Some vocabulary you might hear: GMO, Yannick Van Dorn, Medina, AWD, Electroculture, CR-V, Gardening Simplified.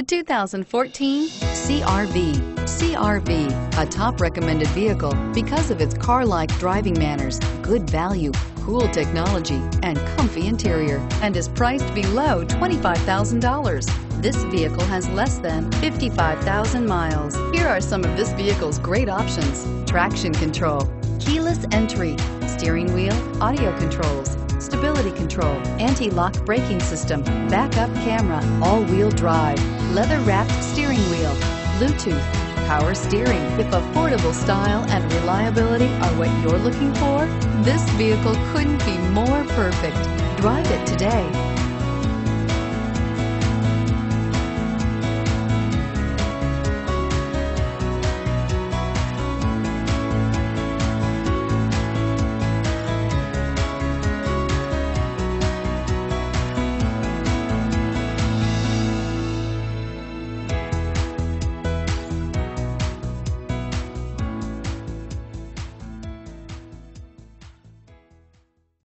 The 2014 CR-V. CR-V, a top recommended vehicle because of its car-like driving manners, good value, cool technology, and comfy interior, and is priced below $25,000. This vehicle has less than 55,000 miles. Here are some of this vehicle's great options: traction control, keyless entry, steering wheel audio controls, stability control, anti-lock braking system, backup camera, all-wheel drive, leather-wrapped steering wheel, Bluetooth, power steering. If affordable style and reliability are what you're looking for, this vehicle couldn't be more perfect. Drive it today.